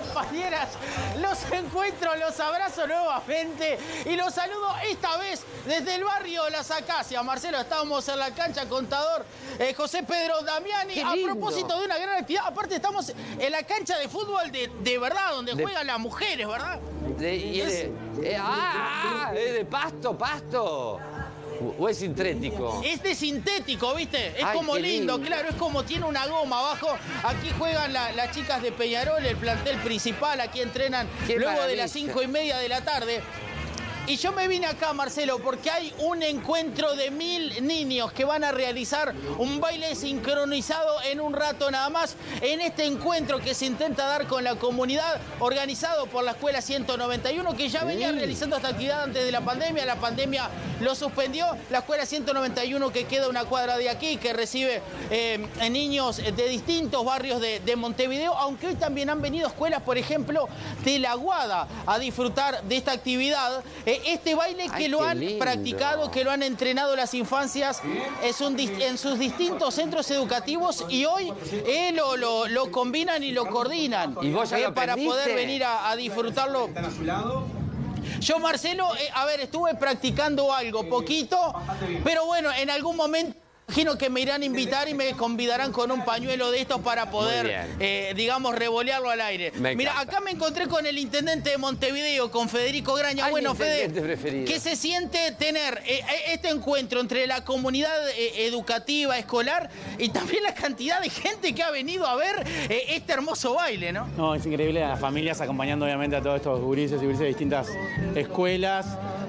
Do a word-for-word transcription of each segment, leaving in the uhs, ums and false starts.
compañeras. Los encuentro, los abrazo nuevamente y los saludo esta vez desde el barrio Las Acacias. Marcelo, estábamos en la cancha Contador eh, José Pedro Damiani a propósito de una gran actividad. Aparte estamos en la cancha de fútbol de, de verdad, donde de... juegan las mujeres, ¿verdad? De, y es, eh, eh, ah, es de pasto, pasto. ¿O es sintético? Es de sintético, ¿viste? Es Ay, como lindo, lindo, claro, es como tiene una goma abajo. Aquí juegan la, las chicas de Peñarol, el plantel principal, aquí entrenan qué luego maravilla. De las cinco y media de la tarde. Y yo me vine acá, Marcelo, porque hay un encuentro de mil niños que van a realizar un baile sincronizado en un rato nada más en este encuentro que se intenta dar con la comunidad, organizado por la Escuela ciento noventa y uno, que ya venía realizando esta actividad antes de la pandemia. La pandemia lo suspendió. La Escuela ciento noventa y uno, que queda una cuadra de aquí, que recibe eh, niños de distintos barrios de, de Montevideo, aunque hoy también han venido escuelas, por ejemplo, de La Aguada a disfrutar de esta actividad. Eh, Este baile que Ay, lo han lindo. practicado, que lo han entrenado las infancias es un, en sus distintos centros educativos, y hoy eh, lo, lo, lo combinan y lo coordinan. ¿Y vos ya eh, lo para aprendiste? Poder venir a, a disfrutarlo. ¿Están a su lado? Yo, Marcelo, eh, a ver, estuve practicando algo, poquito, pero bueno, en algún momento... imagino que me irán a invitar y me convidarán con un pañuelo de estos para poder, eh, digamos, revolearlo al aire. Mira, acá me encontré con el intendente de Montevideo, con Federico Graña. Ay, bueno, Fede, preferido. ¿Qué se siente tener eh, este encuentro entre la comunidad eh, educativa, escolar, y también la cantidad de gente que ha venido a ver eh, este hermoso baile, ¿no? No, es increíble, las familias acompañando obviamente a todos estos gurises y gurises de distintas escuelas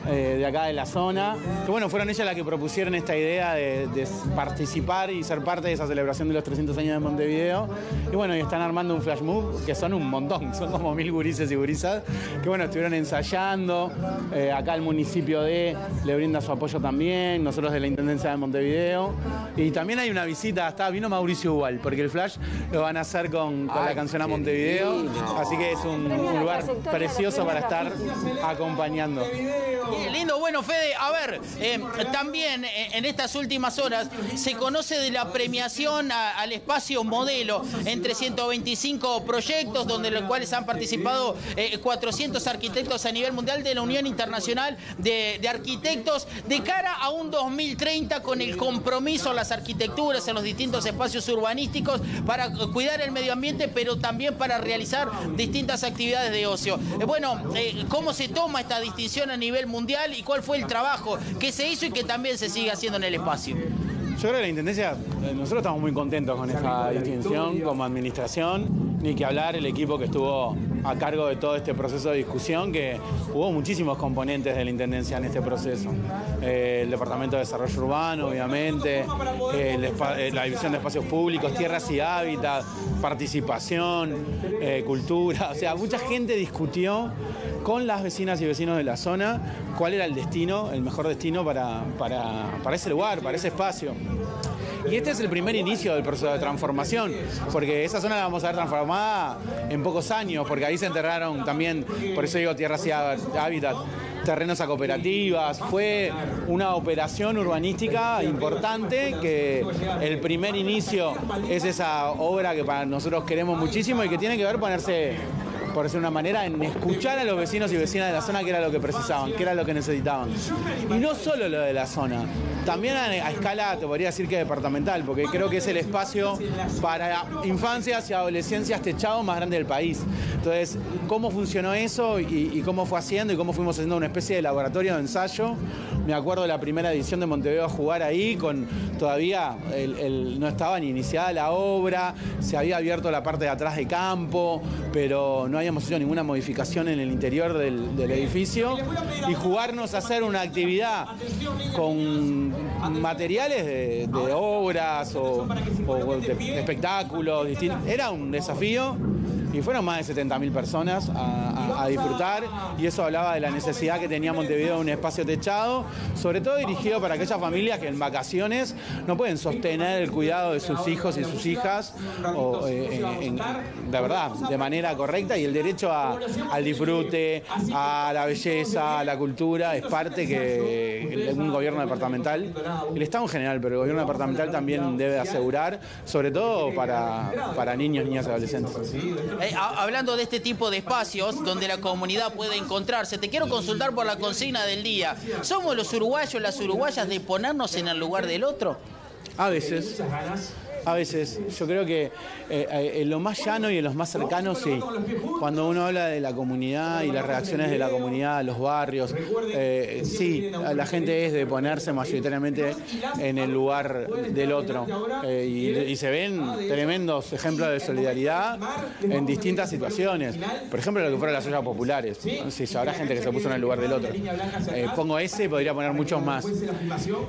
eh, de acá de la zona. Que bueno, fueron ellas las que propusieron esta idea de... de participar y ser parte de esa celebración de los trescientos años de Montevideo. Y bueno, y están armando un flash move, que son un montón, son como mil gurises y gurisas, que bueno, estuvieron ensayando. Eh, acá el municipio de le brinda su apoyo también, nosotros de la Intendencia de Montevideo. Y también hay una visita, hasta vino Mauricio Ubal, porque el flash lo van a hacer con, con Ay, la canción a Montevideo. Lindo. Así que es un, un lugar precioso para estar acompañando. Qué lindo. Bueno, Fede, a ver, eh, también eh, en estas últimas horas se conoce de la premiación a, al espacio modelo entre ciento veinticinco proyectos, donde los cuales han participado eh, cuatrocientos arquitectos a nivel mundial de la Unión Internacional de, de Arquitectos, de cara a un dos mil treinta con el compromiso en las arquitecturas, en los distintos espacios urbanísticos, para cuidar el medio ambiente, pero también para realizar distintas actividades de ocio. Eh, bueno, eh, ¿cómo se toma esta distinción a nivel mundial y cuál fue el trabajo que se hizo y que también se sigue haciendo en el espacio? Yo creo que la Intendencia, nosotros estamos muy contentos con esta distinción como administración, ni que hablar el equipo que estuvo a cargo de todo este proceso de discusión, que hubo muchísimos componentes de la Intendencia en este proceso. Eh, el Departamento de Desarrollo Urbano, obviamente, eh, el, la División de Espacios Públicos, Tierras y Hábitat, Participación, eh, Cultura, o sea, mucha gente discutió con las vecinas y vecinos de la zona cuál era el destino, el mejor destino para, para, para ese lugar, para ese espacio. Y este es el primer inicio del proceso de transformación, porque esa zona la vamos a ver transformada en pocos años, porque ahí se enterraron también, por eso digo tierras y hábitat, terrenos a cooperativas. Fue una operación urbanística importante, que el primer inicio es esa obra que para nosotros queremos muchísimo y que tiene que ver ponerse... por decir una manera, en escuchar a los vecinos y vecinas de la zona, que era lo que precisaban, que era lo que necesitaban. Y no solo lo de la zona, también a, a escala, te podría decir que departamental, porque creo que es el espacio para infancias y adolescencias techado más grande del país. Entonces, ¿cómo funcionó eso y, y cómo fue haciendo y cómo fuimos haciendo una especie de laboratorio de ensayo? Me acuerdo de la primera edición de Montevideo a jugar ahí, con todavía el, el, no estaba ni iniciada la obra, se había abierto la parte de atrás de campo, pero no habíamos hecho ninguna modificación en el interior del, del edificio, y jugarnos a hacer una actividad con materiales de, de obras o, o de espectáculos distintos. Era un desafío. Y fueron más de setenta mil personas a, a, a disfrutar, y eso hablaba de la necesidad que tenía Montevideo de un espacio techado, sobre todo dirigido para aquellas familias que en vacaciones no pueden sostener el cuidado de sus hijos y sus hijas, o, eh, en, en, de verdad, de manera correcta, y el derecho a, al disfrute, a la belleza, a la cultura, es parte que un gobierno departamental, el Estado en general, pero el gobierno departamental también debe asegurar, sobre todo para, para niños, niñas y adolescentes. eh, a, hablando de este tipo de espacios donde la comunidad puede encontrarse, te quiero consultar por la consigna del día. ¿Somos los uruguayos, las uruguayas, de ponernos en el lugar del otro? A veces. A veces, yo creo que eh, eh, en lo más llano y en los más cercanos, sí. Cuando uno habla de la comunidad y las reacciones de la comunidad, los barrios, eh, sí, la gente es de ponerse mayoritariamente en el lugar del otro. Eh, y, y se ven tremendos ejemplos de solidaridad en distintas situaciones. Por ejemplo, lo que fueron las ollas populares. Sí, habrá gente que se puso en el lugar del otro. Eh, pongo ese, podría poner muchos más.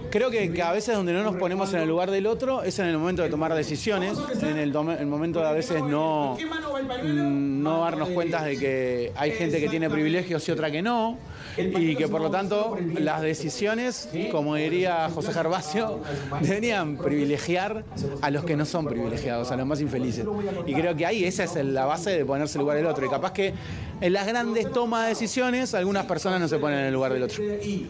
Creo que, que a veces donde no nos ponemos en el lugar del otro es en el momento de tomar decisiones, en el, el momento de a veces no, no darnos cuenta de que hay gente que tiene privilegios y otra que no, y que por lo tanto las decisiones, como diría José Gervasio, deberían privilegiar a los que no son privilegiados, a los más infelices. Y creo que ahí esa es la base de ponerse en el lugar del otro, y capaz que en las grandes tomas de decisiones algunas personas no se ponen en el lugar del otro.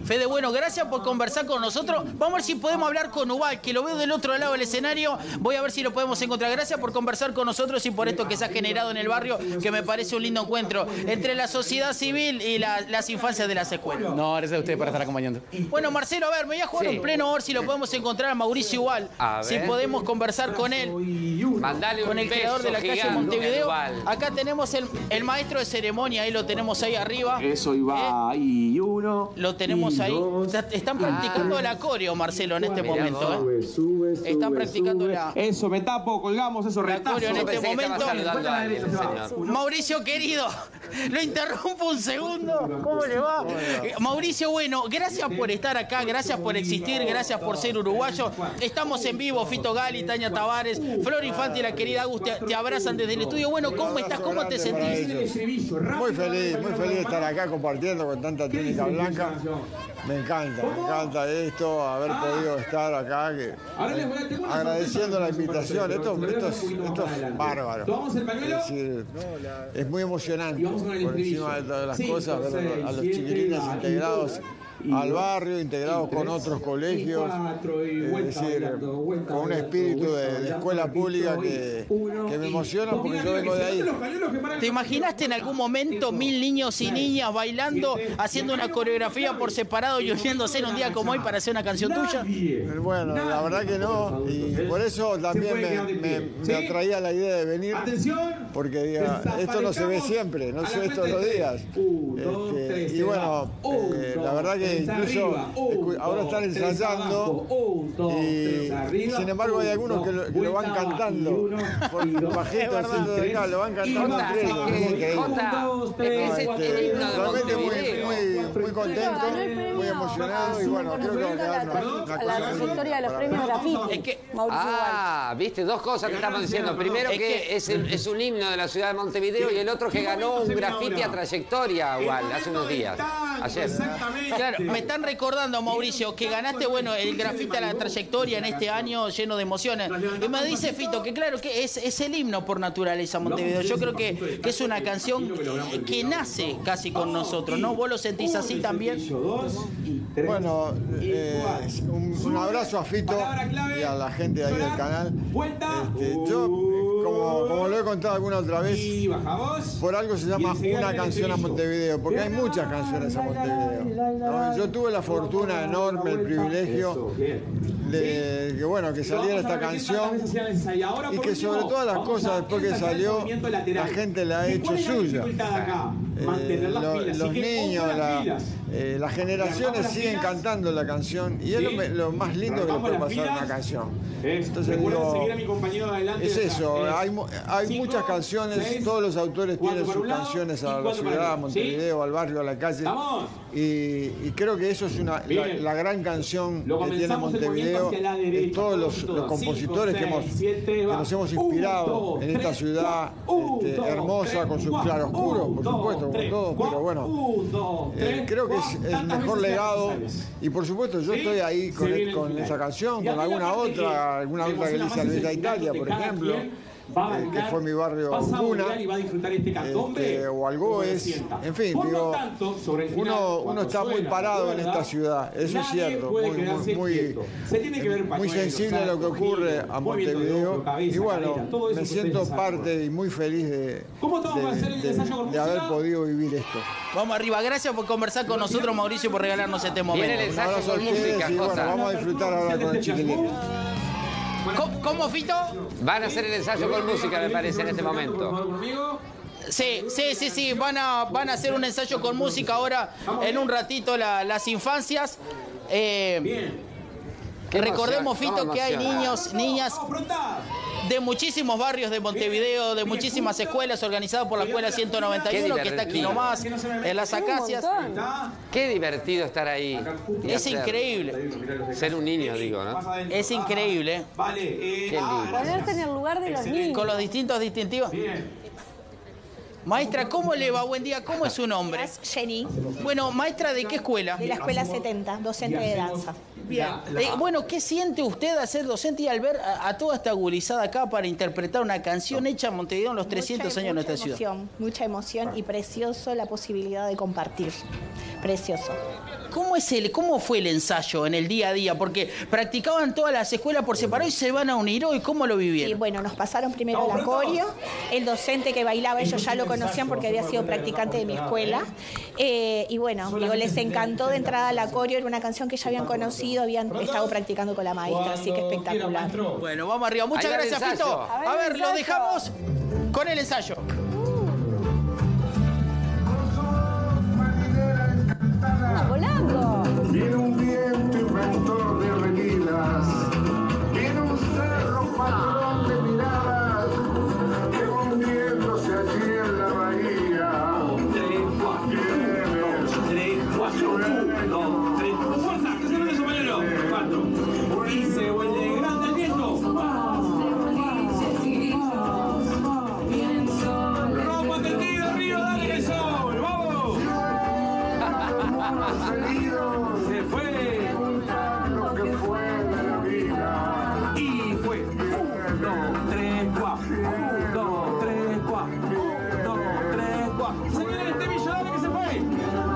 Fede, bueno, gracias por conversar con nosotros. Vamos a ver si podemos hablar con Ubal, que lo veo del otro lado del escenario. Voy a ver si lo podemos encontrar. Gracias por conversar con nosotros y por esto que se ha generado en el barrio, que me parece un lindo encuentro entre la sociedad civil y la, las infancias de las escuelas. No, gracias a ustedes por estar acompañando. Bueno, Marcelo, a ver, me voy a jugar sí. un pleno a ver si lo podemos encontrar a Mauricio Ubal, si podemos conversar con él, Mandale un con el beso creador de la calle Montevideo. Acá tenemos el, el maestro de ceremonia, ahí lo tenemos ahí arriba. Eso, Iba, eh, y uno, lo tenemos y ahí. Dos, Están practicando ah, el acorio, Marcelo, en este momento. Eh. Sube, sube, Están practicando sube. la... Eso, me tapo, colgamos eso, retazo. En este momento, alguien, Mauricio, querido, lo interrumpo un segundo. ¿Cómo le va? Mauricio, bueno, gracias por estar acá, gracias por existir, gracias por ser uruguayo. Estamos en vivo, Fito Galli, Tania Tabárez, Flor Infante y la querida Agus, te, te abrazan desde el estudio. Bueno, ¿cómo estás? ¿Cómo te sentís? Muy feliz, muy feliz de estar acá compartiendo con tanta túnica blanca. Me encanta, me encanta esto, haber podido estar acá, que, eh, agradeciendo la invitación. Esto, esto, es, esto es bárbaro. Es decir, es muy emocionante, por encima de todas las cosas, ver a los chiquilines integrados al barrio, integrados con otros colegios, es decir, con un espíritu de, de escuela pública que, que me emociona porque yo vengo de ahí. ¿Te imaginaste en algún momento mil niños y niñas bailando, haciendo una coreografía por separado y uniéndose en un día como hoy para hacer una canción tuya? Bueno, la verdad que no, y por eso también me, me, me atraía la idea de venir, porque diga, esto no se ve siempre, no se ve todos los días. Este, y bueno, eh, la verdad que incluso ahora están ensayando y sin embargo hay algunos que lo, que lo van cantando bajito, haciendo de acá, lo van cantando realmente. Muy muy, muy contento, muy emocionado, y bueno, creo que va a quedar una, una la trayectoria de los premios Graffiti. Es que, ah, viste, dos cosas que estamos diciendo. Primero que es, el, es un himno de la ciudad de Montevideo, y el otro que ganó un graffiti a trayectoria igual hace unos días, ayer. Claro, me están recordando, Mauricio, que ganaste, bueno, el grafite a la trayectoria en este año lleno de emociones. Y me dice Fito que claro, que es, es el himno por naturaleza Montevideo. Yo creo que, que es una canción que, que nace casi con nosotros, ¿no? ¿Vos lo sentís así también? Bueno, eh, un, un abrazo a Fito y a la gente ahí del canal. Este, yo... Como, como lo he contado alguna otra vez, por algo se llama Una Canción a Montevideo, porque hay muchas canciones a Montevideo, ¿no? Yo tuve la fortuna enorme, el privilegio de que, bueno, que saliera esta canción, y que sobre todas las cosas, después que salió, la gente la ha hecho suya. Eh, lo, los niños, la, eh, las generaciones siguen cantando la canción, y es lo, lo más lindo que le puede pasar a una canción. Entonces, digo, es eso, hay, hay muchas canciones, todos los autores tienen sus canciones a la ciudad, a Montevideo, al barrio, a la calle, y, y creo que eso es una, la, la gran canción que tiene Montevideo, de todos los, los compositores que, hemos, que nos hemos inspirado en esta ciudad este, hermosa, con sus claroscuros, por supuesto, con todo, pero bueno, eh, creo que es el mejor legado, y por supuesto yo estoy ahí con, con esa canción, con alguna otra, alguna otra que le hice a Luis de Italia, por ejemplo. va a bailar, que fue mi barrio, vas a bailar y va a disfrutar este candombe este, o algo es, en fin, por digo, lo tanto, sobre el final, uno, uno está suena, muy parado verdad, en esta ciudad, eso es cierto, muy, muy, muy, se tiene que ver muy sensible a lo que ocurre a Montevideo cabeza, y bueno, cadera, me siento parte saben, y muy feliz de, ¿cómo de, de, hacer el de, de haber podido vivir esto. Vamos arriba, gracias por conversar con nosotros Mauricio, por regalarnos este momento. Un abrazo a ustedes y bueno, vamos a disfrutar ahora con el chiquilín. ¿Cómo, ¿Cómo, Fito? Van a hacer el ensayo con música, me parece, en este momento. Sí, sí, sí, sí. Van a, van a hacer un ensayo con música ahora, en un ratito, la, las infancias. Eh, recordemos, Fito, que hay niños, niñas de muchísimos barrios de Montevideo, de muchísimas escuelas organizadas por la Escuela ciento noventa y uno, que está aquí nomás, en Las Acacias. Qué divertido estar ahí. Es increíble. Ser un niño, digo, ¿no? Es increíble. Qué lindo. Ponerse en el lugar de los niños. Con los distintos distintivos. Maestra, ¿cómo le va? Buen día. ¿Cómo es su nombre? Jenny. Bueno, maestra, ¿de qué escuela? De la Escuela setenta, docente de danza. Bien. Eh, bueno, ¿qué siente usted al ser docente y al ver a, a toda esta gurizada acá para interpretar una canción hecha en Montevideo en los trescientos años de nuestra ciudad? Mucha emoción, mucha emoción y precioso la posibilidad de compartir. Precioso. ¿Cómo, es el, ¿Cómo fue el ensayo en el día a día? Porque practicaban todas las escuelas por separado y se van a unir hoy. ¿Cómo lo vivieron? Y bueno, nos pasaron primero la coreo. El docente que bailaba, ellos ya lo conocían porque había sido practicante de mi escuela. Eh, y bueno, digo, les encantó de entrada la coreo. Era una canción que ya habían conocido, habían estado practicando con la maestra. Así que espectacular. Bueno, vamos arriba. Muchas gracias, Fito. A ver, los dejamos con el ensayo. ¡Está volando! Viene un viento inventor de reguilas, viene un cerro patrón de miradas, que hundiéndose allí en la bahía. Un, tres, cuatro, un, tres, cuatro, un, dos, tres, fuerza, que se ve su pañuelo, cuatro, y se vuelve grande el viento. Ropa tendida, río, dale el sol, vamos. Se fue lo que fue de la vida. Y fue uno, dos, tres, cuatro. uno, dos, tres, cuatro. uno, dos, tres, cuatro. Se viene el temillo, dale que se fue.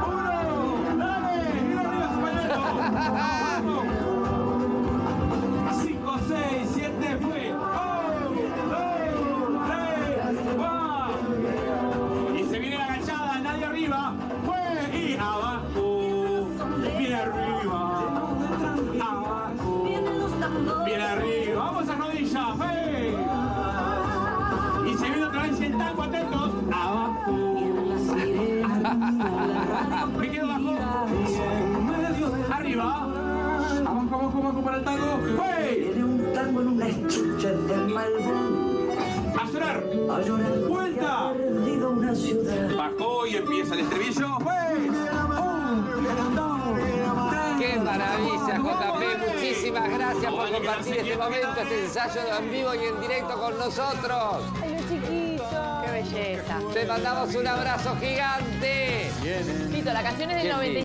uno, dale, mira arriba su pañuelo. cinco, seis, siete, fue. uno, dos, tres, cuatro. Y se viene la agachada, nadie arriba. Fue y abajo. Bien arriba, vamos a rodillas, hey. Y se viene otra vez en taco, atentos. Abajo. Me quedo abajo. Arriba. Abajo, abajo, abajo para el tango. Hey. Tiene un tango en una estucha del malvón. A llorar. A llorar. Vuelta. Perdido una ciudad. Bajó y empieza el estribillo. Hey. ¡Qué maravilla, J P! Muchísimas gracias por compartir este momento, este ensayo en vivo y en directo con nosotros. ¡Ay, los chiquitos! ¡Qué belleza! Te mandamos un abrazo gigante. Fito, la canción es del noventa y cinco.